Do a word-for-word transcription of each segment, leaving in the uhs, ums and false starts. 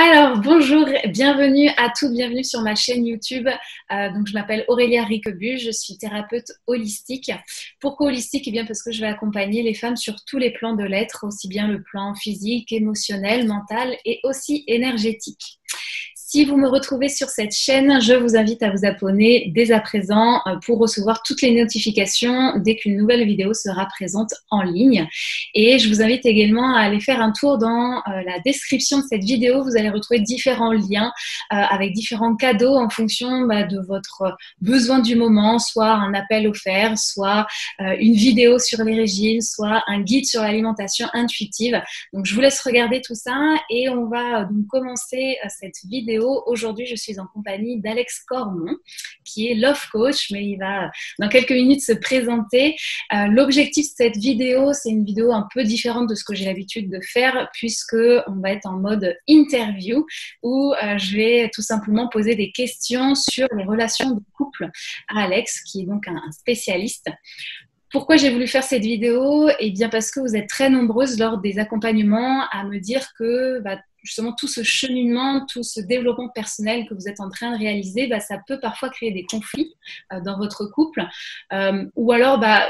Alors bonjour, bienvenue à toutes, bienvenue sur ma chaîne YouTube. Euh, donc je m'appelle Aurélia Riquebu, je suis thérapeute holistique. Pourquoi holistique? Eh bien parce que je vais accompagner les femmes sur tous les plans de l'être, aussi bien le plan physique, émotionnel, mental et aussi énergétique. Si vous me retrouvez sur cette chaîne, je vous invite à vous abonner dès à présent pour recevoir toutes les notifications dès qu'une nouvelle vidéo sera présente en ligne. Et je vous invite également à aller faire un tour dans la description de cette vidéo. Vous allez retrouver différents liens avec différents cadeaux en fonction de votre besoin du moment, soit un appel offert, soit une vidéo sur les régimes, soit un guide sur l'alimentation intuitive. Donc je vous laisse regarder tout ça et on va donc commencer cette vidéo. Aujourd'hui, je suis en compagnie d'Alex Cormont, qui est Love Coach, mais il va dans quelques minutes se présenter. Euh, L'objectif de cette vidéo, c'est une vidéo un peu différente de ce que j'ai l'habitude de faire, puisque on va être en mode interview, où euh, je vais tout simplement poser des questions sur les relations de couple à Alex, qui est donc un, un spécialiste. Pourquoi j'ai voulu faire cette vidéo? Eh bien, parce que vous êtes très nombreuses lors des accompagnements à me dire que bah, justement tout ce cheminement, tout ce développement personnel que vous êtes en train de réaliser, bah, ça peut parfois créer des conflits euh, dans votre couple euh, ou alors bah,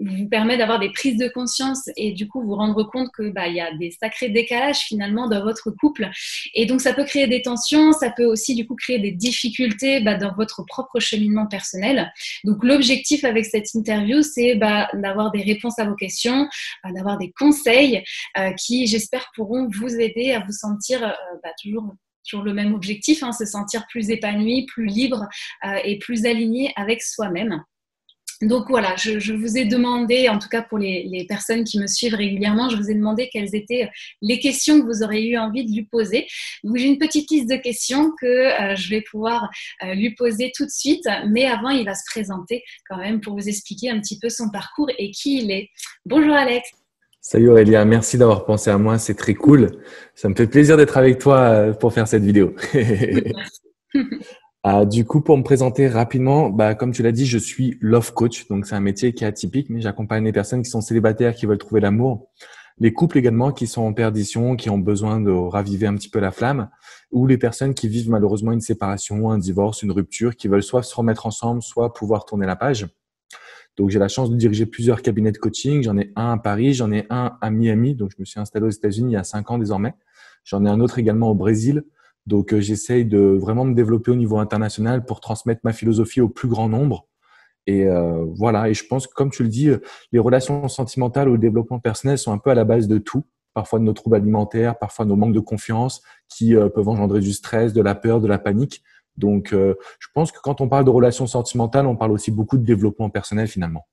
vous permet d'avoir des prises de conscience et du coup vous rendre compte que bah, y a des sacrés décalages finalement dans votre couple et donc ça peut créer des tensions, ça peut aussi du coup créer des difficultés bah, dans votre propre cheminement personnel. Donc l'objectif avec cette interview, c'est bah, d'avoir des réponses à vos questions, euh, d'avoir des conseils euh, qui j'espère pourront vous aider à vous sentir Euh, bah, toujours, toujours le même objectif, hein, se sentir plus épanoui, plus libre euh, et plus aligné avec soi-même. Donc voilà, je, je vous ai demandé, en tout cas pour les, les personnes qui me suivent régulièrement, je vous ai demandé quelles étaient les questions que vous auriez eu envie de lui poser. Donc j'ai une petite liste de questions que euh, je vais pouvoir euh, lui poser tout de suite, mais avant il va se présenter quand même pour vous expliquer un petit peu son parcours et qui il est. Bonjour Alex. Salut Aurélia, merci d'avoir pensé à moi, c'est très cool. Ça me fait plaisir d'être avec toi pour faire cette vidéo. ah, du coup, pour me présenter rapidement, bah, comme tu l'as dit, je suis love coach. Donc, c'est un métier qui est atypique, mais j'accompagne les personnes qui sont célibataires, qui veulent trouver l'amour. Les couples également qui sont en perdition, qui ont besoin de raviver un petit peu la flamme. Ou les personnes qui vivent malheureusement une séparation, un divorce, une rupture, qui veulent soit se remettre ensemble, soit pouvoir tourner la page. Donc, j'ai la chance de diriger plusieurs cabinets de coaching. J'en ai un à Paris, j'en ai un à Miami. Donc, je me suis installé aux États-Unis il y a cinq ans désormais. J'en ai un autre également au Brésil. Donc, euh, j'essaye de vraiment me développer au niveau international pour transmettre ma philosophie au plus grand nombre. Et euh, voilà. Et je pense que, comme tu le dis, les relations sentimentales ou le développement personnel sont un peu à la base de tout. Parfois de nos troubles alimentaires, parfois de nos manques de confiance qui euh, peuvent engendrer du stress, de la peur, de la panique. Donc, euh, je pense que quand on parle de relations sentimentales, on parle aussi beaucoup de développement personnel finalement.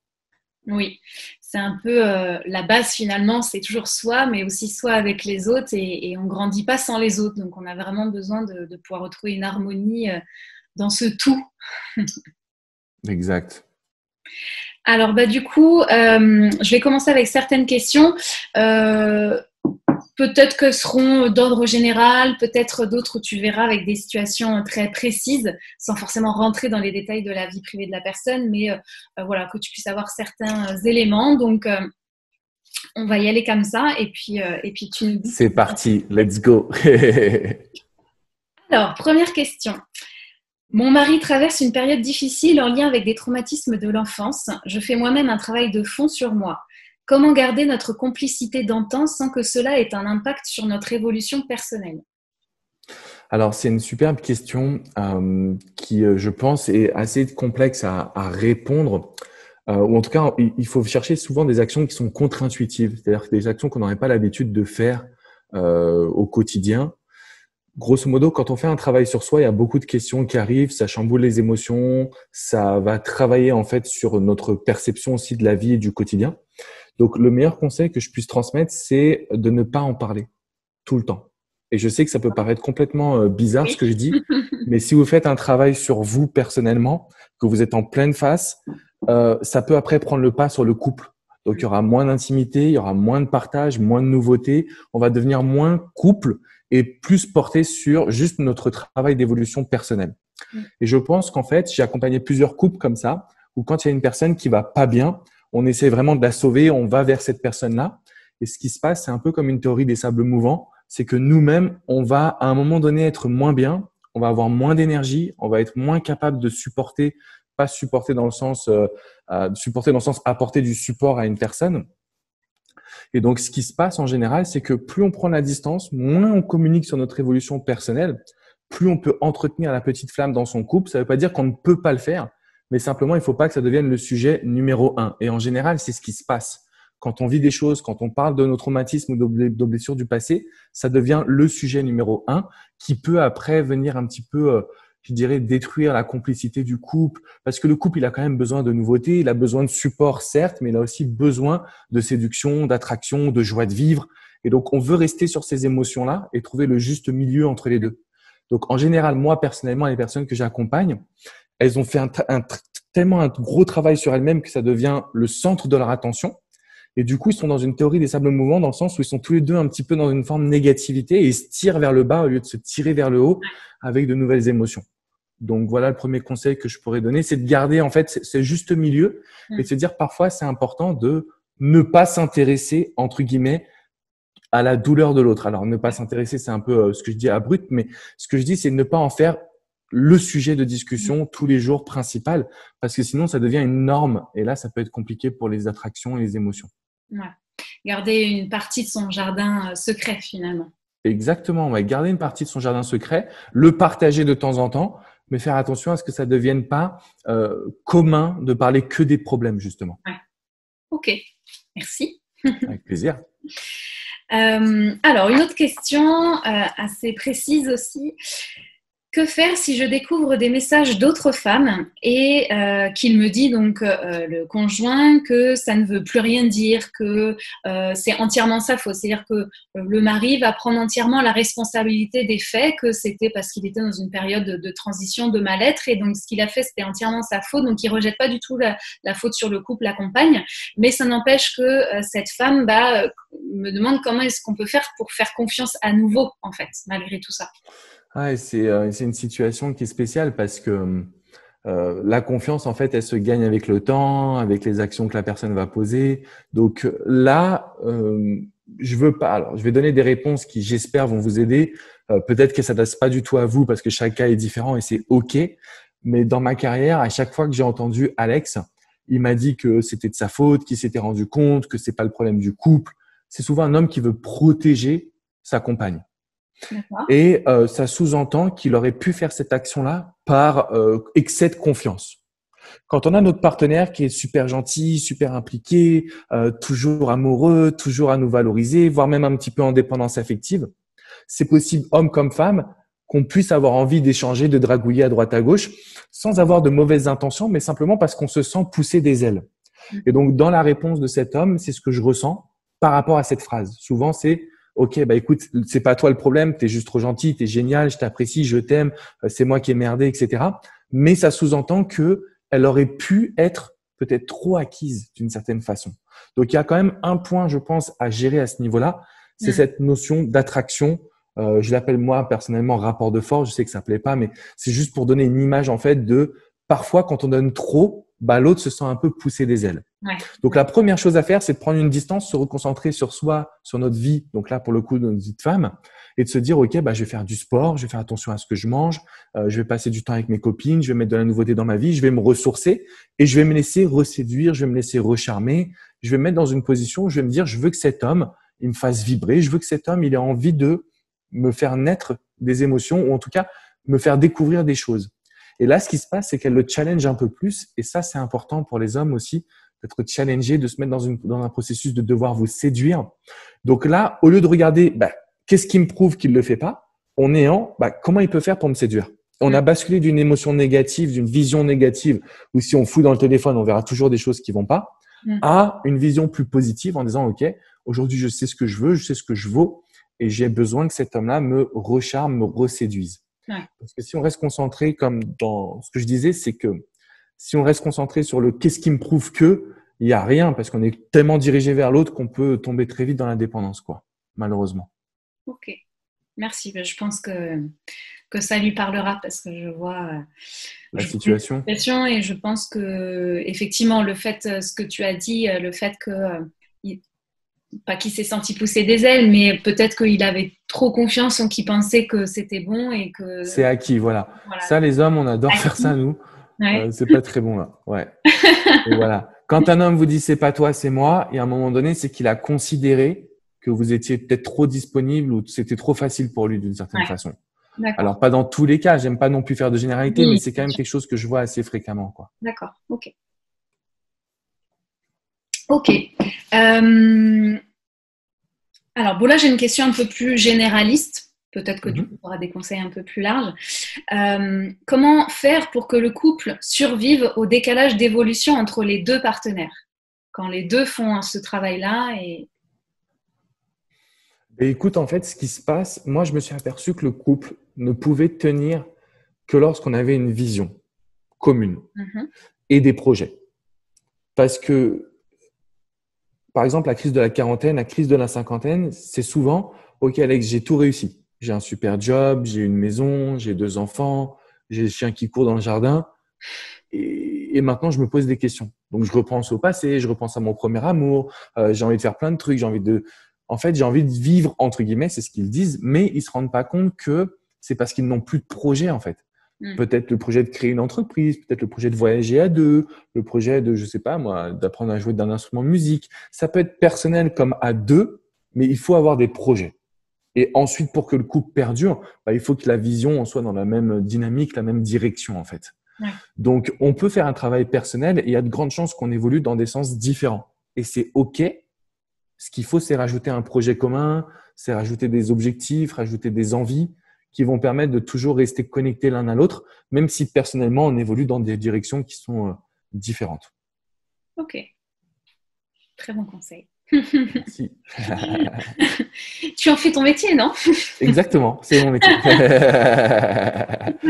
Oui, c'est un peu euh, la base finalement, c'est toujours soi, mais aussi soi avec les autres et, et on ne grandit pas sans les autres. Donc, on a vraiment besoin de, de pouvoir retrouver une harmonie euh, dans ce tout. Exact. Alors, bah, du coup, euh, je vais commencer avec certaines questions. Euh, Peut-être que seront d'ordre général, peut-être d'autres tu verras avec des situations très précises, sans forcément rentrer dans les détails de la vie privée de la personne, mais euh, voilà, que tu puisses avoir certains éléments. Donc, euh, on va y aller comme ça et puis, euh, et puis tu nous dis… C'est parti, let's go. Alors, première question. Mon mari traverse une période difficile en lien avec des traumatismes de l'enfance. Je fais moi-même un travail de fond sur moi. Comment garder notre complicité d'antan sans que cela ait un impact sur notre évolution personnelle? Alors, c'est une superbe question euh, qui, je pense, est assez complexe à, à répondre. Euh, ou en tout cas, il faut chercher souvent des actions qui sont contre-intuitives, c'est-à-dire des actions qu'on n'aurait pas l'habitude de faire euh, au quotidien. Grosso modo, quand on fait un travail sur soi, il y a beaucoup de questions qui arrivent, ça chamboule les émotions, ça va travailler en fait sur notre perception aussi de la vie et du quotidien. Donc, le meilleur conseil que je puisse transmettre, c'est de ne pas en parler tout le temps. Et je sais que ça peut paraître complètement bizarre ce que je dis, mais si vous faites un travail sur vous personnellement, que vous êtes en pleine face, euh, ça peut après prendre le pas sur le couple. Donc, il y aura moins d'intimité, il y aura moins de partage, moins de nouveautés. On va devenir moins couple et plus porté sur juste notre travail d'évolution personnelle. Et je pense qu'en fait, j'ai accompagné plusieurs couples comme ça, où quand il y a une personne qui va pas bien, on essaie vraiment de la sauver, on va vers cette personne-là. Et ce qui se passe, c'est un peu comme une théorie des sables mouvants. c'est que nous-mêmes, on va à un moment donné être moins bien, on va avoir moins d'énergie, on va être moins capable de supporter, pas supporter dans le sens, euh, euh, supporter dans le sens apporter du support à une personne. Et donc, ce qui se passe en général, c'est que plus on prend la distance, moins on communique sur notre évolution personnelle, plus on peut entretenir la petite flamme dans son couple. Ça ne veut pas dire qu'on ne peut pas le faire, mais simplement, il ne faut pas que ça devienne le sujet numéro un. Et en général, c'est ce qui se passe. Quand on vit des choses, quand on parle de nos traumatismes ou de nos blessures du passé, ça devient le sujet numéro un qui peut après venir un petit peu, euh, je dirais, détruire la complicité du couple. Parce que le couple, il a quand même besoin de nouveautés, il a besoin de support, certes, mais il a aussi besoin de séduction, d'attraction, de joie de vivre. Et donc, on veut rester sur ces émotions-là et trouver le juste milieu entre les deux. Donc, en général, moi, personnellement, les personnes que j'accompagne, elles ont fait un, un, tellement un gros travail sur elles-mêmes que ça devient le centre de leur attention. Et du coup, ils sont dans une théorie des sables mouvants dans le sens où ils sont tous les deux un petit peu dans une forme de négativité et ils se tirent vers le bas au lieu de se tirer vers le haut avec de nouvelles émotions. Donc, voilà le premier conseil que je pourrais donner, c'est de garder en fait ce juste milieu et de se dire parfois c'est important de ne pas s'intéresser entre guillemets à la douleur de l'autre. Alors, ne pas s'intéresser, c'est un peu ce que je dis abrupt, mais ce que je dis, c'est ne pas en faire le sujet de discussion tous les jours principal parce que sinon, ça devient une norme et là, ça peut être compliqué pour les attractions et les émotions. Ouais. Garder une partie de son jardin euh, secret finalement. Exactement, ouais. Garder une partie de son jardin secret, le partager de temps en temps, mais faire attention à ce que ça ne devienne pas euh, commun de parler que des problèmes justement. Ouais. Ok, merci. Avec plaisir. euh, alors, une autre question euh, assez précise aussi. Que faire si je découvre des messages d'autres femmes et euh, qu'il me dit donc euh, le conjoint que ça ne veut plus rien dire, que euh, c'est entièrement sa faute, c'est-à-dire que le mari va prendre entièrement la responsabilité des faits, que c'était parce qu'il était dans une période de, de transition, de mal-être et donc ce qu'il a fait c'était entièrement sa faute, donc il ne rejette pas du tout la, la faute sur le couple, la compagne, mais ça n'empêche que euh, cette femme bah, me demande comment est-ce qu'on peut faire pour faire confiance à nouveau en fait, malgré tout ça. Ah, c'est euh, c'est une situation qui est spéciale parce que euh, la confiance, en fait, elle se gagne avec le temps, avec les actions que la personne va poser. Donc là, euh, je veux pas. Alors, je vais donner des réponses qui, j'espère, vont vous aider. Euh, peut-être qu'elles s'adressent pas du tout à vous parce que chaque cas est différent et c'est OK. Mais dans ma carrière, à chaque fois que j'ai entendu Alex, il m'a dit que c'était de sa faute, qu'il s'était rendu compte, que c'est pas le problème du couple. C'est souvent un homme qui veut protéger sa compagne. Et euh, ça sous-entend qu'il aurait pu faire cette action-là par euh, excès de confiance. Quand on a notre partenaire qui est super gentil, super impliqué, euh, toujours amoureux, toujours à nous valoriser, voire même un petit peu en dépendance affective, c'est possible, homme comme femme, qu'on puisse avoir envie d'échanger, de dragouiller à droite à gauche, sans avoir de mauvaises intentions, mais simplement parce qu'on se sent pousser des ailes. Et donc, dans la réponse de cet homme, c'est ce que je ressens par rapport à cette phrase. Souvent, c'est OK, bah écoute, c'est pas toi le problème, t'es juste trop gentil, t'es génial, je t'apprécie, je t'aime, c'est moi qui ai merdé, et cetera. Mais ça sous-entend que elle aurait pu être peut-être trop acquise d'une certaine façon. Donc il y a quand même un point, je pense, à gérer à ce niveau-là, c'est mmh. cette notion d'attraction. Euh, je l'appelle moi personnellement rapport de force. Je sais que ça plaît pas, mais c'est juste pour donner une image en fait de parfois quand on donne trop, bah l'autre se sent un peu pousser des ailes. Ouais. Donc, la première chose à faire, c'est de prendre une distance, se reconcentrer sur soi, sur notre vie. Donc là, pour le coup, notre vie de femme, et de se dire, OK, bah, je vais faire du sport, je vais faire attention à ce que je mange, euh, je vais passer du temps avec mes copines, je vais mettre de la nouveauté dans ma vie, je vais me ressourcer et je vais me laisser reséduire, je vais me laisser recharmer, je vais me mettre dans une position où je vais me dire, je veux que cet homme, il me fasse vibrer, je veux que cet homme, il ait envie de me faire naître des émotions ou en tout cas, me faire découvrir des choses. Et là, ce qui se passe, c'est qu'elle le challenge un peu plus et ça, c'est important pour les hommes aussi d'être challengé, de se mettre dans, une, dans un processus de devoir vous séduire. Donc là, au lieu de regarder bah, qu'est-ce qui me prouve qu'il ne le fait pas, on est en bah, comment il peut faire pour me séduire. On a basculé d'une émotion négative, d'une vision négative, où si on fouille dans le téléphone, on verra toujours des choses qui vont pas, mm. à une vision plus positive en disant « Ok, aujourd'hui, je sais ce que je veux, je sais ce que je vaux et j'ai besoin que cet homme-là me recharme, me reséduise. Ouais. » Parce que si on reste concentré comme dans ce que je disais, c'est que si on reste concentré sur le « qu'est-ce qui me prouve que », il n'y a rien parce qu'on est tellement dirigé vers l'autre qu'on peut tomber très vite dans la dépendance, quoi, malheureusement. Ok, merci. Je pense que, que ça lui parlera parce que je vois la situation. La situation et je pense que effectivement le fait, ce que tu as dit, le fait que pas qu'il s'est senti pousser des ailes, mais peut-être qu'il avait trop confiance en qu'il pensait que c'était bon et que… C'est acquis, voilà. voilà. Ça, les hommes, on adore acquis. faire ça, nous. Ouais. Euh, c'est pas très bon, là. Ouais. Et voilà. Quand un homme vous dit « c'est pas toi, c'est moi », et à un moment donné, c'est qu'il a considéré que vous étiez peut-être trop disponible ou c'était trop facile pour lui d'une certaine ouais. façon. Alors, pas dans tous les cas. J'aime pas non plus faire de généralité, oui, mais c'est quand même quelque chose que je vois assez fréquemment, quoi. D'accord. OK. OK. Euh... Alors, bon, là, j'ai une question un peu plus généraliste. Peut-être que mm-hmm. tu auras des conseils un peu plus larges. Euh... Comment faire pour que le couple survive au décalage d'évolution entre les deux partenaires quand les deux font ce travail-là et… Et écoute, en fait, ce qui se passe, moi, je me suis aperçu que le couple ne pouvait tenir que lorsqu'on avait une vision commune mm-hmm. et des projets. Parce que, par exemple, la crise de la quarantaine, la crise de la cinquantaine, c'est souvent « Ok, Alex, j'ai tout réussi. J'ai un super job, j'ai une maison, j'ai deux enfants, j'ai le chien qui court dans le jardin. Et, et maintenant, je me pose des questions. Donc, je repense au passé, je repense à mon premier amour, euh, j'ai envie de faire plein de trucs, j'ai envie de… En fait, j'ai envie de vivre, entre guillemets, c'est ce qu'ils disent, mais ils se rendent pas compte que c'est parce qu'ils n'ont plus de projet, en fait. Mmh. Peut-être le projet de créer une entreprise, peut-être le projet de voyager à deux, le projet de, je sais pas moi, d'apprendre à jouer d'un instrument de musique. Ça peut être personnel comme à deux, mais il faut avoir des projets. Et ensuite, pour que le couple perdure, bah, il faut que la vision en soit dans la même dynamique, la même direction, en fait. Mmh. Donc, on peut faire un travail personnel et il y a de grandes chances qu'on évolue dans des sens différents. Et c'est OK. Ce qu'il faut, c'est rajouter un projet commun, c'est rajouter des objectifs, rajouter des envies qui vont permettre de toujours rester connectés l'un à l'autre, même si personnellement, on évolue dans des directions qui sont différentes. OK. Très bon conseil. Merci. Tu en fais ton métier, non? Exactement, c'est mon métier.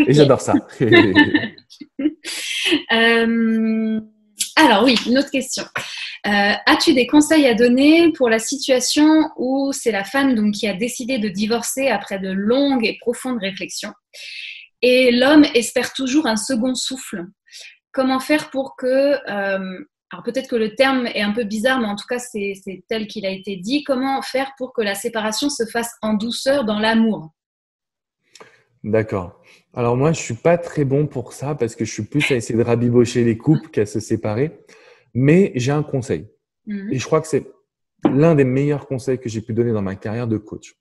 Et j'adore ça. euh... Alors oui, une autre question. Euh, as-tu des conseils à donner pour la situation où c'est la femme donc, qui a décidé de divorcer après de longues et profondes réflexions et l'homme espère toujours un second souffle? Comment faire pour que… Euh, alors peut-être que le terme est un peu bizarre, mais en tout cas, c'est, c'est tel qu'il a été dit. Comment faire pour que la séparation se fasse en douceur dans l'amour? D'accord. Alors moi, je suis pas très bon pour ça parce que je suis plus à essayer de rabibocher les couples qu'à se séparer. Mais j'ai un conseil. Mmh. Et je crois que c'est l'un des meilleurs conseils que j'ai pu donner dans ma carrière de coach.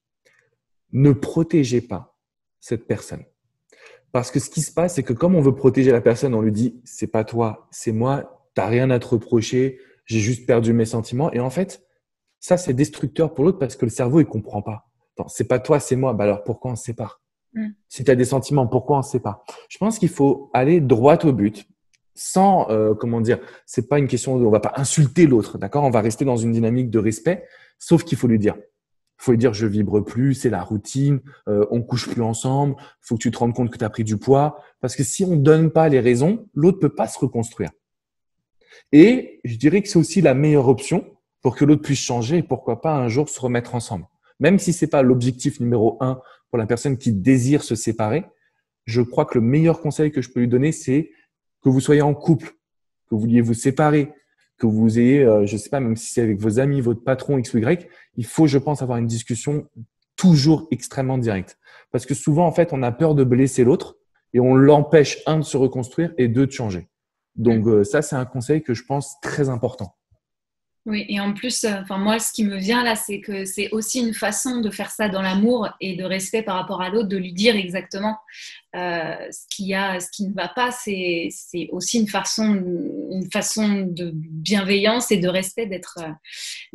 Ne protégez pas cette personne. Parce que ce qui se passe, c'est que comme on veut protéger la personne, on lui dit « c'est pas toi, c'est moi, t'as rien à te reprocher, j'ai juste perdu mes sentiments ». Et en fait, ça, c'est destructeur pour l'autre parce que le cerveau, il comprend pas. « C'est pas toi, c'est moi, bah alors pourquoi on se sépare ?» Mmh. Si tu as des sentiments, pourquoi on ne sait pas? Je pense qu'il faut aller droit au but, sans, euh, comment dire, c'est pas une question, de, on va pas insulter l'autre, d'accord? On va rester dans une dynamique de respect, sauf qu'il faut lui dire. Il faut lui dire, je vibre plus, c'est la routine, euh, on couche plus ensemble, faut que tu te rendes compte que tu as pris du poids. Parce que si on donne pas les raisons, l'autre peut pas se reconstruire. Et je dirais que c'est aussi la meilleure option pour que l'autre puisse changer et pourquoi pas un jour se remettre ensemble. Même si c'est pas l'objectif numéro un pour la personne qui désire se séparer, je crois que le meilleur conseil que je peux lui donner, c'est que vous soyez en couple, que vous vouliez vous séparer, que vous ayez, euh, je sais pas, même si c'est avec vos amis, votre patron X ou Y, il faut, je pense, avoir une discussion toujours extrêmement directe. Parce que souvent, en fait, on a peur de blesser l'autre et on l'empêche, un, de se reconstruire et deux, de changer. Donc, euh, ça, c'est un conseil que je pense très important. Oui, et en plus, enfin, moi, ce qui me vient là, c'est que c'est aussi une façon de faire ça dans l'amour et de respect par rapport à l'autre, de lui dire exactement euh, ce qu'il y a, ce qui ne va pas. C'est, c'est aussi une façon, une façon de bienveillance et de respect d'être,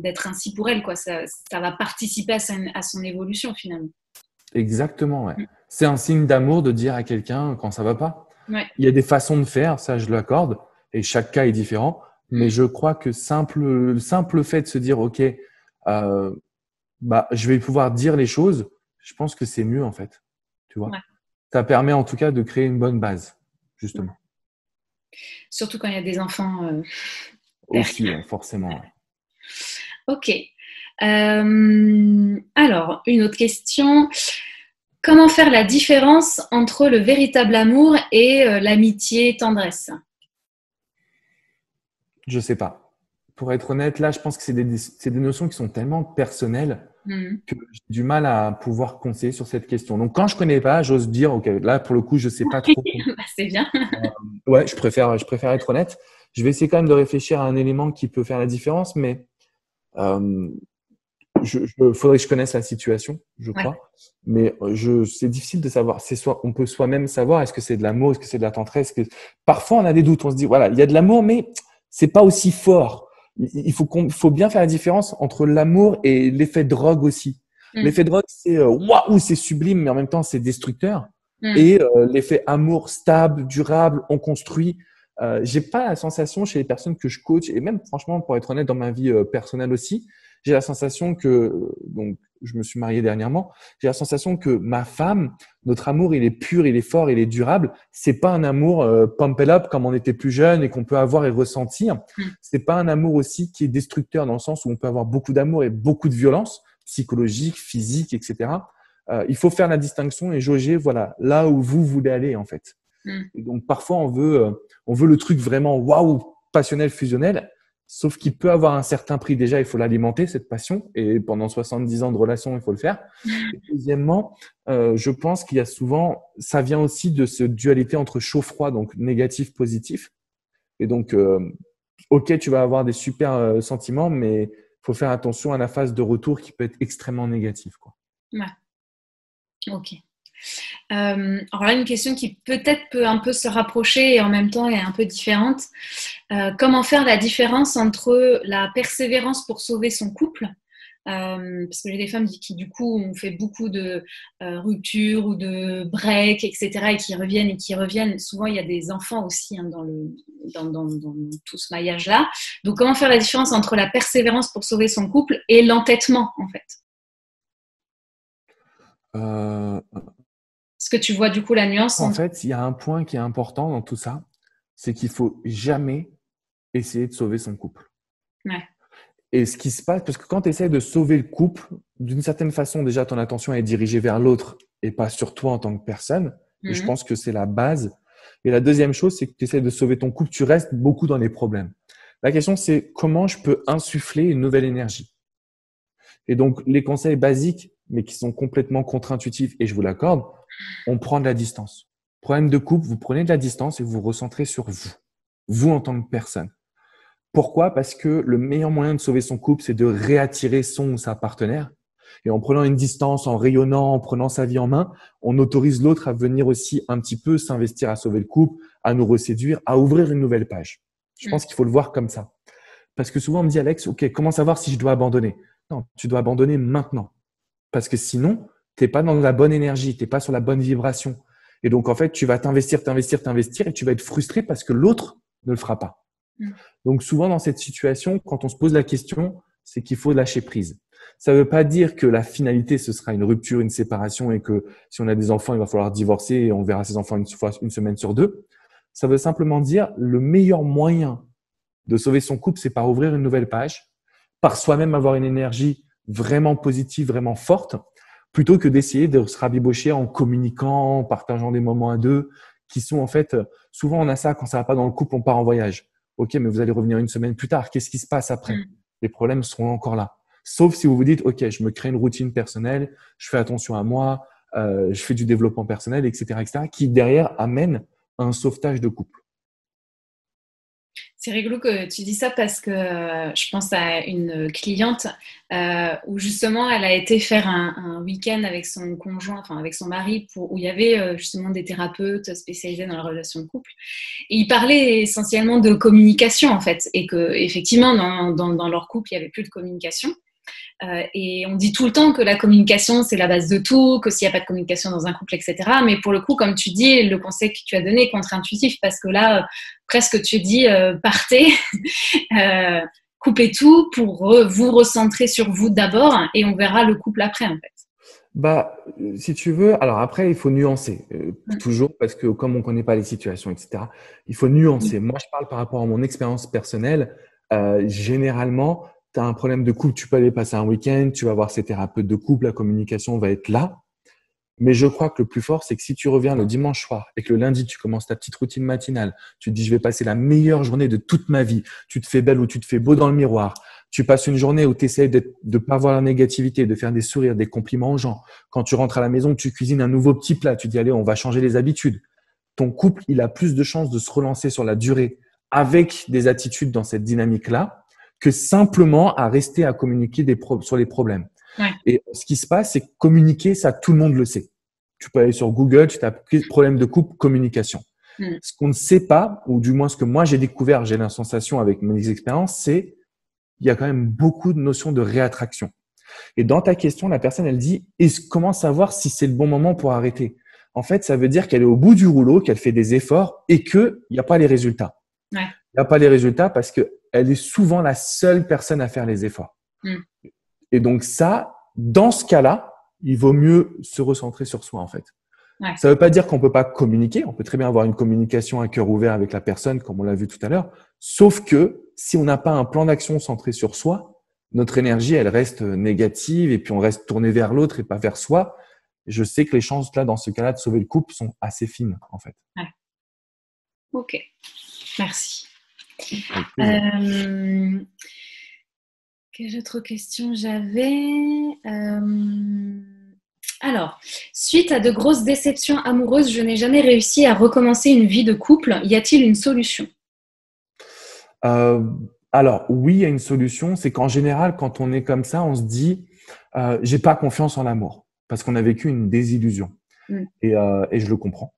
d'être ainsi pour elle, quoi. Ça, ça va participer à, sa, à son évolution, finalement. Exactement, ouais. C'est un signe d'amour de dire à quelqu'un quand ça ne va pas. Ouais. Il y a des façons de faire, ça, je l'accorde, et chaque cas est différent. Mais je crois que simple, le simple fait de se dire « Ok, euh, bah, je vais pouvoir dire les choses », je pense que c'est mieux en fait. Tu vois, ouais. Ça permet en tout cas de créer une bonne base, justement. Surtout quand il y a des enfants. Euh, Aussi, ouais, forcément. Ouais. Ok. Euh, alors, une autre question. Comment faire la différence entre le véritable amour et euh, l'amitié, tendresse ? Je sais pas. pour être honnête, là, je pense que c'est des, c'est des notions qui sont tellement personnelles mmh. que j'ai du mal à pouvoir conseiller sur cette question. Donc, quand je ne connais pas, j'ose dire, OK, là, pour le coup, je ne sais pas trop. Bah, c'est bien. euh, ouais, je préfère, je préfère être honnête. Je vais essayer quand même de réfléchir à un élément qui peut faire la différence, mais euh, je, je, faudrait que je connaisse la situation, je crois. Ouais. Mais je, c'est difficile de savoir. C'est soit, on peut soi-même savoir, est-ce que c'est de l'amour, est-ce que c'est de la tendresse, que... Parfois, on a des doutes. On se dit, voilà, il y a de l'amour, mais c'est pas aussi fort. Il faut, qu'on, faut bien faire la différence entre l'amour et l'effet drogue aussi. Mmh. L'effet drogue, c'est waouh, c'est sublime, mais en même temps, c'est destructeur. Mmh. Et euh, l'effet amour stable, durable, on construit. Euh, j'ai pas la sensation chez les personnes que je coach, et même franchement, pour être honnête, dans ma vie euh, personnelle aussi, j'ai la sensation que, donc, je me suis marié dernièrement, j'ai la sensation que ma femme, notre amour, il est pur, il est fort, il est durable. C'est pas un amour euh, pump it up comme on était plus jeune et qu'on peut avoir et ressentir. C'est pas un amour aussi qui est destructeur dans le sens où on peut avoir beaucoup d'amour et beaucoup de violence psychologique, physique, et cetera. Euh, il faut faire la distinction et jauger, voilà, là où vous voulez aller, en fait. Mm. Et donc, parfois, on veut, euh, on veut le truc vraiment waouh, passionnel, fusionnel. Sauf qu'il peut avoir un certain prix. Déjà, il faut l'alimenter, cette passion. Et pendant soixante-dix ans de relation, il faut le faire. Et deuxièmement, euh, je pense qu'il y a souvent… Ça vient aussi de cette dualité entre chaud-froid, donc négatif, positif. Et donc, euh, OK, tu vas avoir des super euh, sentiments, mais il faut faire attention à la phase de retour qui peut être extrêmement négative, quoi. Ouais. OK. Euh, alors là, une question qui peut-être peut un peu se rapprocher et en même temps est un peu différente. Euh, comment faire la différence entre la persévérance pour sauver son couple, euh, parce que j'ai des femmes qui du coup ont fait beaucoup de euh, ruptures ou de breaks, et cetera, et qui reviennent et qui reviennent. Souvent, il y a des enfants aussi hein, dans, le, dans, dans, dans tout ce maillage-là. Donc, comment faire la différence entre la persévérance pour sauver son couple et l'entêtement, en fait ? Euh... Est-ce que tu vois du coup la nuance ? En fait, il y a un point qui est important dans tout ça, c'est qu'il faut jamais essayer de sauver son couple. Ouais. Et ce qui se passe, parce que quand tu essaies de sauver le couple, d'une certaine façon, déjà, ton attention est dirigée vers l'autre et pas sur toi en tant que personne. Mm-hmm. Et je pense que c'est la base. Et la deuxième chose, c'est que tu essaies de sauver ton couple, tu restes beaucoup dans les problèmes. La question, c'est comment je peux insuffler une nouvelle énergie ? Et donc, les conseils basiques, mais qui sont complètement contre-intuitifs, et je vous l'accorde, on prend de la distance. Problème de couple, vous prenez de la distance et vous vous recentrez sur vous, vous en tant que personne. Pourquoi ? Parce que le meilleur moyen de sauver son couple, c'est de réattirer son ou sa partenaire. Et en prenant une distance, en rayonnant, en prenant sa vie en main, on autorise l'autre à venir aussi un petit peu s'investir à sauver le couple, à nous reséduire, à ouvrir une nouvelle page. Je pense qu'il faut le voir comme ça. Parce que souvent, on me dit, Alex, OK, comment savoir si je dois abandonner ? Non, tu dois abandonner maintenant. Parce que sinon, tu n'es pas dans la bonne énergie, tu n'es pas sur la bonne vibration. Et donc, en fait, tu vas t'investir, t'investir, t'investir et tu vas être frustré parce que l'autre ne le fera pas. Mmh. Donc, souvent, dans cette situation, quand on se pose la question, c'est qu'il faut lâcher prise. Ça ne veut pas dire que la finalité, ce sera une rupture, une séparation et que si on a des enfants, il va falloir divorcer et on verra ses enfants une fois, une semaine sur deux. Ça veut simplement dire le meilleur moyen de sauver son couple, c'est par ouvrir une nouvelle page, par soi-même avoir une énergie vraiment positive, vraiment forte, plutôt que d'essayer de se rabibocher en communiquant, en partageant des moments à deux qui sont en fait… Souvent, on a ça quand ça va pas dans le couple, on part en voyage. OK, mais vous allez revenir une semaine plus tard. Qu'est-ce qui se passe après ? Les problèmes seront encore là. Sauf si vous vous dites « OK, je me crée une routine personnelle, je fais attention à moi, euh, je fais du développement personnel, et cetera et cetera » qui derrière amène un sauvetage de couple. C'est rigolo que tu dis ça parce que je pense à une cliente euh, où justement elle a été faire un, un week-end avec son conjoint, enfin avec son mari, pour, où il y avait justement des thérapeutes spécialisés dans la relation de couple. Et ils parlaient essentiellement de communication en fait, et que effectivement dans, dans, dans leur couple il n'y avait plus de communication. Euh, et on dit tout le temps que la communication c'est la base de tout, que s'il n'y a pas de communication dans un couple, et cetera. Mais pour le coup, comme tu dis, le conseil que tu as donné est contre-intuitif parce que là, euh, presque tu dis euh, partez, euh, coupez tout pour re- vous recentrer sur vous d'abord et on verra le couple après en fait. Bah, si tu veux, alors après il faut nuancer, euh, mmh. toujours parce que comme on ne connaît pas les situations, et cetera. Il faut nuancer. Mmh. Moi, je parle par rapport à mon expérience personnelle. Euh, généralement, tu as un problème de couple, tu peux aller passer un week-end, tu vas voir ces thérapeutes de couple, la communication va être là. Mais je crois que le plus fort, c'est que si tu reviens le dimanche soir et que le lundi, tu commences ta petite routine matinale, tu te dis, je vais passer la meilleure journée de toute ma vie. Tu te fais belle ou tu te fais beau dans le miroir. Tu passes une journée où tu essaies de ne pas voir la négativité, de faire des sourires, des compliments aux gens. Quand tu rentres à la maison, tu cuisines un nouveau petit plat. Tu te dis, allez, on va changer les habitudes. Ton couple, il a plus de chances de se relancer sur la durée avec des attitudes dans cette dynamique-là que simplement à rester à communiquer des pro- sur les problèmes. Ouais. Et ce qui se passe, c'est que communiquer, ça, tout le monde le sait. Tu peux aller sur Google, tu tapes « problème de couple, communication ». Mm. Ce qu'on ne sait pas, ou du moins ce que moi j'ai découvert, j'ai la sensation avec mes expériences, c'est il y a quand même beaucoup de notions de réattraction. Et dans ta question, la personne, elle dit « comment savoir si c'est le bon moment pour arrêter ?» En fait, ça veut dire qu'elle est au bout du rouleau, qu'elle fait des efforts et qu'il n'y a pas les résultats. Ouais. Il n'y a pas les résultats parce qu'elle est souvent la seule personne à faire les efforts. Mm. Et donc ça, dans ce cas-là, il vaut mieux se recentrer sur soi en fait. Ouais. Ça ne veut pas dire qu'on ne peut pas communiquer. On peut très bien avoir une communication à cœur ouvert avec la personne, comme on l'a vu tout à l'heure. Sauf que si on n'a pas un plan d'action centré sur soi, notre énergie, elle reste négative et puis on reste tourné vers l'autre et pas vers soi. Je sais que les chances là, dans ce cas-là, de sauver le couple sont assez fines en fait. Ouais. Ok, merci. Euh... Quelle autre question j'avais euh... Alors, suite à de grosses déceptions amoureuses, je n'ai jamais réussi à recommencer une vie de couple. Y a-t-il une solution ? euh, Alors, oui, il y a une solution. C'est qu'en général, quand on est comme ça, on se dit euh, « j'ai pas confiance en l'amour » parce qu'on a vécu une désillusion. Mmh. Et, euh, et je le comprends.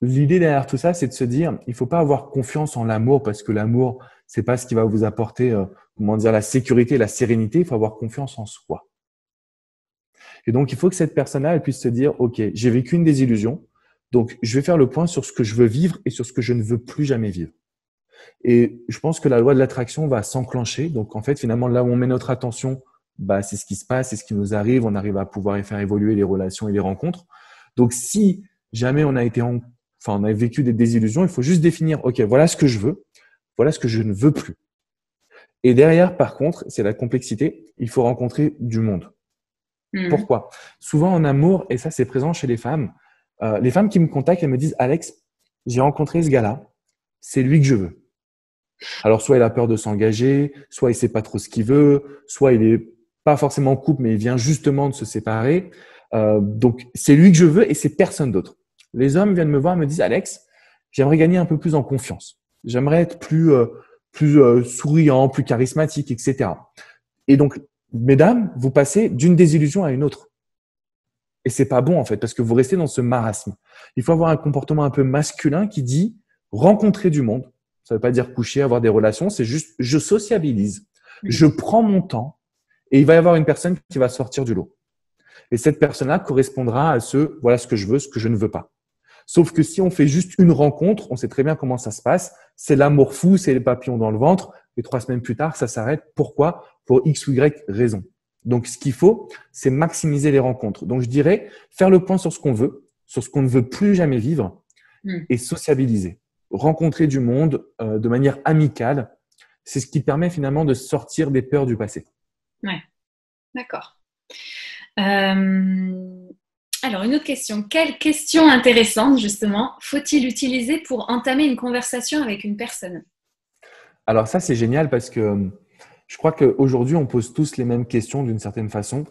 L'idée derrière tout ça, c'est de se dire il ne faut pas avoir confiance en l'amour parce que l'amour, ce n'est pas ce qui va vous apporter euh, comment dire, la sécurité, la sérénité. Il faut avoir confiance en soi. Et donc, il faut que cette personne-là elle puisse se dire « Ok, j'ai vécu une désillusion, donc je vais faire le point sur ce que je veux vivre et sur ce que je ne veux plus jamais vivre. » Et je pense que la loi de l'attraction va s'enclencher. Donc, en fait, finalement, là où on met notre attention, bah, c'est ce qui se passe, c'est ce qui nous arrive. On arrive à pouvoir faire évoluer les relations et les rencontres. Donc, si jamais on a été en Enfin, on a vécu des désillusions, il faut juste définir, ok, voilà ce que je veux, voilà ce que je ne veux plus. Et derrière, par contre, c'est la complexité, il faut rencontrer du monde. Mmh. Pourquoi ? Souvent en amour, et ça c'est présent chez les femmes, euh, les femmes qui me contactent, elles me disent, Alex, j'ai rencontré ce gars-là, c'est lui que je veux. Alors, soit il a peur de s'engager, soit il sait pas trop ce qu'il veut, soit il est pas forcément en couple, mais il vient justement de se séparer. Euh, donc, c'est lui que je veux et c'est personne d'autre. Les hommes viennent me voir et me disent « Alex, j'aimerais gagner un peu plus en confiance. J'aimerais être plus, euh, plus euh, souriant, plus charismatique, et cetera » Et donc, mesdames, vous passez d'une désillusion à une autre. Et c'est pas bon en fait parce que vous restez dans ce marasme. Il faut avoir un comportement un peu masculin qui dit « rencontrer du monde ». Ça ne veut pas dire coucher, avoir des relations. C'est juste « je sociabilise, je prends mon temps et il va y avoir une personne qui va sortir du lot. » Et cette personne-là correspondra à ce « voilà ce que je veux, ce que je ne veux pas ». Sauf que si on fait juste une rencontre, on sait très bien comment ça se passe. C'est l'amour fou, c'est les papillons dans le ventre. Et trois semaines plus tard, ça s'arrête. Pourquoi ? Pour X ou Y raison. Donc, ce qu'il faut, c'est maximiser les rencontres. Donc, je dirais faire le point sur ce qu'on veut, sur ce qu'on ne veut plus jamais vivre et sociabiliser. Rencontrer du monde euh, de manière amicale, c'est ce qui permet finalement de sortir des peurs du passé. Ouais, d'accord. Euh... Alors, une autre question. Quelle question intéressante, justement, faut-il utiliser pour entamer une conversation avec une personne ? Alors ça, c'est génial parce que je crois qu'aujourd'hui, on pose tous les mêmes questions d'une certaine façon.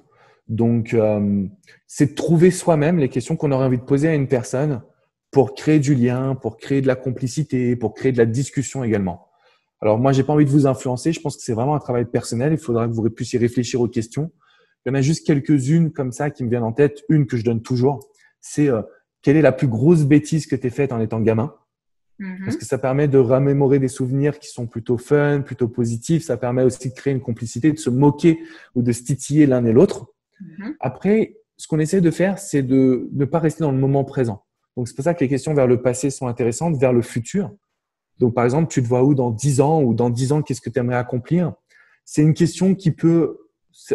Donc, euh, c'est de trouver soi-même les questions qu'on aurait envie de poser à une personne pour créer du lien, pour créer de la complicité, pour créer de la discussion également. Alors moi, je n'ai pas envie de vous influencer. Je pense que c'est vraiment un travail personnel. Il faudra que vous puissiez réfléchir aux questions. Il y en a juste quelques-unes comme ça qui me viennent en tête. Une que je donne toujours, c'est euh, quelle est la plus grosse bêtise que tu as faite en étant gamin ? Mm-hmm. Parce que ça permet de remémorer des souvenirs qui sont plutôt fun, plutôt positifs. Ça permet aussi de créer une complicité, de se moquer ou de se titiller l'un et l'autre. Mm-hmm. Après, ce qu'on essaie de faire, c'est de ne pas rester dans le moment présent. Donc, c'est pour ça que les questions vers le passé sont intéressantes, vers le futur. Donc, par exemple, tu te vois où dans dix ans ou dans dix ans, qu'est-ce que tu aimerais accomplir ? C'est une question qui peut…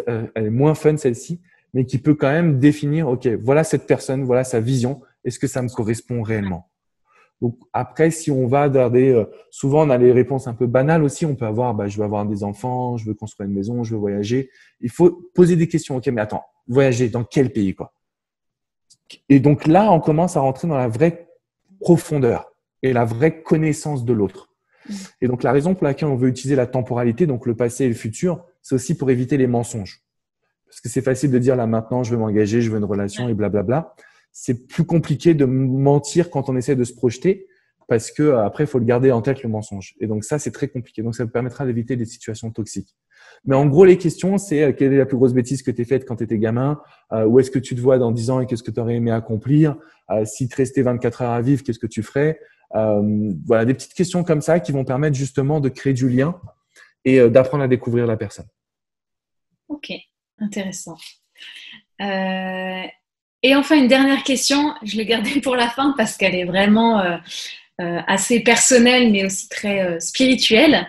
elle est moins fun celle-ci, mais qui peut quand même définir, ok, voilà cette personne, voilà sa vision, est-ce que ça me correspond réellement ? Donc après, si on va dans des… souvent, on a les réponses un peu banales aussi, on peut avoir, bah, je veux avoir des enfants, je veux construire une maison, je veux voyager. Il faut poser des questions, ok, mais attends, voyager dans quel pays quoi ? Et donc là, on commence à rentrer dans la vraie profondeur et la vraie connaissance de l'autre. Et donc, la raison pour laquelle on veut utiliser la temporalité, donc le passé et le futur, c'est aussi pour éviter les mensonges. Parce que c'est facile de dire là maintenant, je veux m'engager, je veux une relation et blablabla. C'est plus compliqué de mentir quand on essaie de se projeter parce que après, il faut le garder en tête, le mensonge. Et donc, ça, c'est très compliqué. Donc, ça vous permettra d'éviter des situations toxiques. Mais en gros, les questions, c'est euh, quelle est la plus grosse bêtise que tu as faite quand tu étais gamin, euh, où est-ce que tu te vois dans dix ans et qu'est-ce que tu aurais aimé accomplir, euh, si tu restais vingt-quatre heures à vivre, qu'est-ce que tu ferais, euh, voilà, des petites questions comme ça qui vont permettre justement de créer du lien et euh, d'apprendre à découvrir la personne. Ok, intéressant. Euh, et enfin, une dernière question, je l'ai gardée pour la fin parce qu'elle est vraiment euh, euh, assez personnelle mais aussi très euh, spirituelle.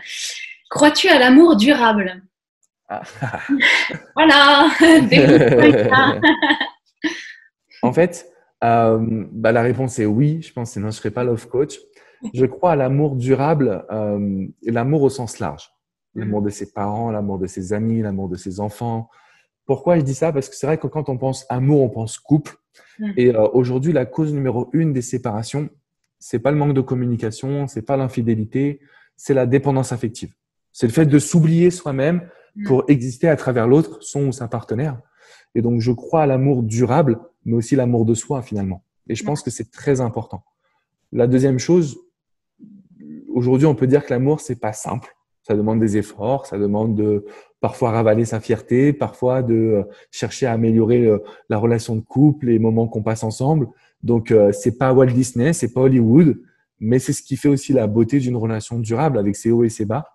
Crois-tu à l'amour durable ? Ah. Voilà. En fait, euh, bah, la réponse est oui. Je pense que non, je ne serai pas love coach. Je crois à l'amour durable, euh, et l'amour au sens large. L'amour de ses parents, l'amour de ses amis, l'amour de ses enfants. Pourquoi je dis ça ? Parce que c'est vrai que quand on pense amour, on pense couple. Et euh, aujourd'hui, la cause numéro une des séparations, ce n'est pas le manque de communication, ce n'est pas l'infidélité, c'est la dépendance affective. C'est le fait de s'oublier soi-même pour exister à travers l'autre, son ou sa partenaire. Et donc, je crois à l'amour durable, mais aussi l'amour de soi, finalement. Et je pense que c'est très important. La deuxième chose, aujourd'hui, on peut dire que l'amour, c'est pas simple. Ça demande des efforts, ça demande de parfois ravaler sa fierté, parfois de chercher à améliorer la relation de couple, les moments qu'on passe ensemble. Donc, c'est pas Walt Disney, c'est pas Hollywood, mais c'est ce qui fait aussi la beauté d'une relation durable avec ses hauts et ses bas.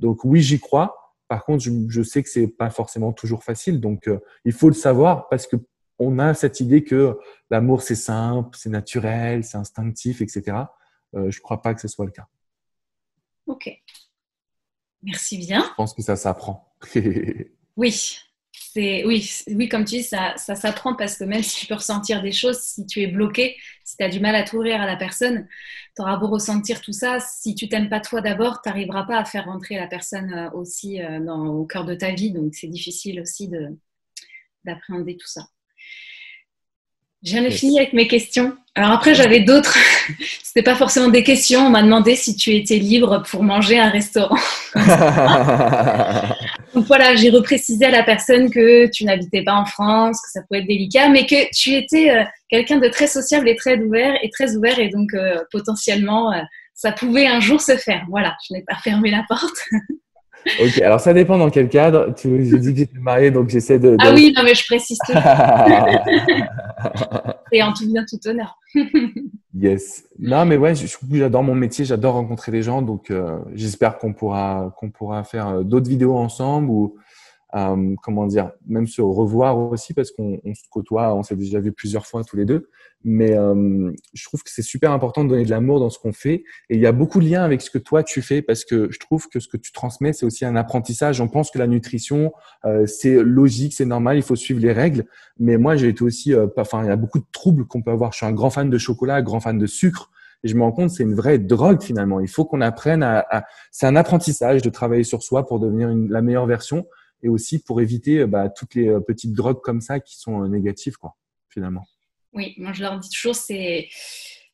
Donc, oui, j'y crois. Par contre, je, je sais que c'est pas forcément toujours facile. Donc, euh, il faut le savoir parce que on a cette idée que l'amour, c'est simple, c'est naturel, c'est instinctif, et cetera. Euh, je crois pas que ce soit le cas. Ok. Merci bien. Je pense que ça s'apprend. Oui. C'est, oui, oui, comme tu dis, ça, ça s'apprend parce que même si tu peux ressentir des choses, si tu es bloqué, si tu as du mal à t'ouvrir à la personne, tu auras beau ressentir tout ça. Si tu t'aimes pas toi d'abord, tu n'arriveras pas à faire rentrer la personne aussi dans, au cœur de ta vie. Donc, c'est difficile aussi de, d'appréhender tout ça. J'en ai fini avec mes questions. Alors après, j'avais d'autres. C'était pas forcément des questions. On m'a demandé si tu étais libre pour manger à un restaurant. Donc voilà, j'ai reprécisé à la personne que tu n'habitais pas en France, que ça pouvait être délicat, mais que tu étais euh, quelqu'un de très sociable et très ouvert, et très ouvert, et donc euh, potentiellement, euh, ça pouvait un jour se faire. Voilà, je n'ai pas fermé la porte. Ok, alors ça dépend dans quel cadre. Tu j'ai dit que j'étais mariée, donc j'essaie de, de. Ah oui, non mais je précise tout. Et en tout bien, tout honneur. Yes. Non mais ouais, j'adore mon métier, j'adore rencontrer des gens, donc euh, j'espère qu'on pourra qu'on pourra faire d'autres vidéos ensemble ou euh, comment dire, même se revoir aussi parce qu'on on se côtoie, on s'est déjà vu plusieurs fois tous les deux. Mais euh, je trouve que c'est super important de donner de l'amour dans ce qu'on fait. Et il y a beaucoup de liens avec ce que toi, tu fais parce que je trouve que ce que tu transmets, c'est aussi un apprentissage. On pense que la nutrition, euh, c'est logique, c'est normal, il faut suivre les règles. Mais moi, j'ai été aussi… Euh, pas, enfin, il y a beaucoup de troubles qu'on peut avoir. Je suis un grand fan de chocolat, grand fan de sucre. Et je me rends compte c'est une vraie drogue finalement. Il faut qu'on apprenne à… à c'est un apprentissage de travailler sur soi pour devenir une, la meilleure version et aussi pour éviter bah, toutes les petites drogues comme ça qui sont négatives quoi, finalement. Oui, moi je leur dis toujours, c'est.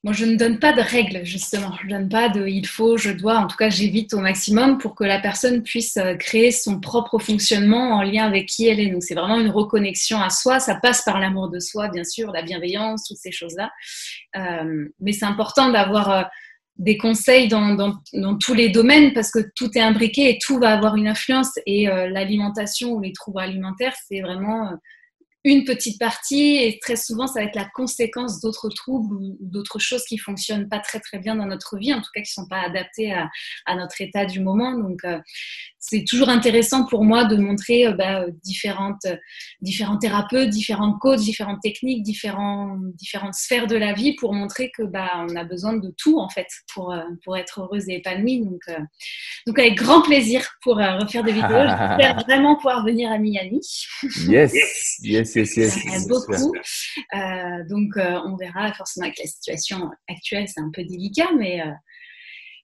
Moi je ne donne pas de règles justement. Je ne donne pas de il faut, je dois. En tout cas, j'évite au maximum pour que la personne puisse créer son propre fonctionnement en lien avec qui elle est. Donc c'est vraiment une reconnexion à soi. Ça passe par l'amour de soi, bien sûr, la bienveillance, toutes ces choses-là. Euh, mais c'est important d'avoir euh, des conseils dans, dans, dans tous les domaines parce que tout est imbriqué et tout va avoir une influence. Et euh, l'alimentation ou les troubles alimentaires, c'est vraiment. Euh, une petite partie et très souvent ça va être la conséquence d'autres troubles ou d'autres choses qui fonctionnent pas très très bien dans notre vie, en tout cas qui sont pas adaptées à, à notre état du moment. Donc euh, c'est toujours intéressant pour moi de montrer euh, bah, différentes euh, différents thérapeutes, différents coachs, différentes techniques, différents différentes sphères de la vie pour montrer que bah on a besoin de tout en fait pour euh, pour être heureuse et épanouie. Donc euh, donc avec grand plaisir pour euh, refaire des vidéos. J'espère vraiment pouvoir venir à Miami. Yes, yes. Yes, yes, yes, yes, beaucoup. Euh, donc, euh, on verra forcément avec la situation actuelle, c'est un peu délicat, mais euh,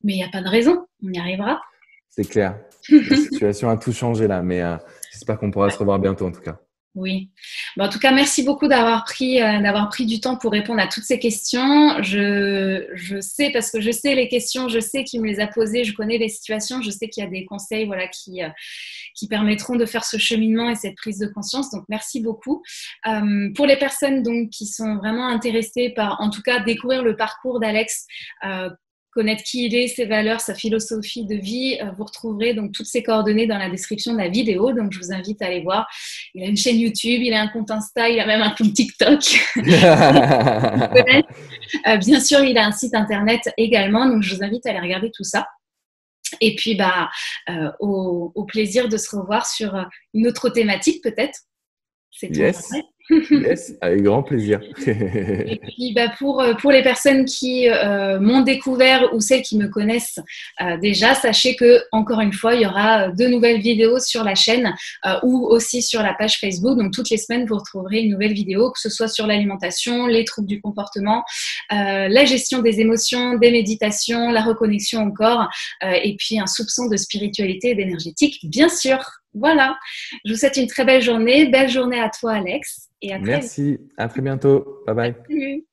mais il n'y a pas de raison, on y arrivera. C'est clair. La situation a tout changé là, mais euh, j'espère qu'on pourra ouais. se revoir bientôt en tout cas. Oui. Bon, en tout cas, merci beaucoup d'avoir pris, euh, d'avoir pris du temps pour répondre à toutes ces questions. Je, je sais, parce que je sais les questions, je sais qui me les a posées, je connais les situations, je sais qu'il y a des conseils voilà, qui, euh, qui permettront de faire ce cheminement et cette prise de conscience. Donc, merci beaucoup. Euh, pour les personnes donc, qui sont vraiment intéressées par, en tout cas, découvrir le parcours d'Alex, euh, connaître qui il est, ses valeurs, sa philosophie de vie. Vous retrouverez donc toutes ses coordonnées dans la description de la vidéo. Donc, je vous invite à aller voir. Il a une chaîne YouTube, il a un compte Insta, il a même un compte TikTok. Bien sûr, il a un site Internet également. Donc, je vous invite à aller regarder tout ça. Et puis, bah, euh, au, au plaisir de se revoir sur une autre thématique peut-être. C'est tout. Yes. Yes, avec grand plaisir. Et puis, bah, pour, pour les personnes qui euh, m'ont découvert ou celles qui me connaissent euh, déjà, sachez que, encore une fois, il y aura de nouvelles vidéos sur la chaîne euh, ou aussi sur la page Facebook. Donc, toutes les semaines, vous retrouverez une nouvelle vidéo, que ce soit sur l'alimentation, les troubles du comportement, euh, la gestion des émotions, des méditations, la reconnexion au corps euh, et puis un soupçon de spiritualité et d'énergétique, bien sûr. Voilà, je vous souhaite une très belle journée. Belle journée à toi, Alex. Et à très Merci, vite. À très bientôt. Bye bye. Salut.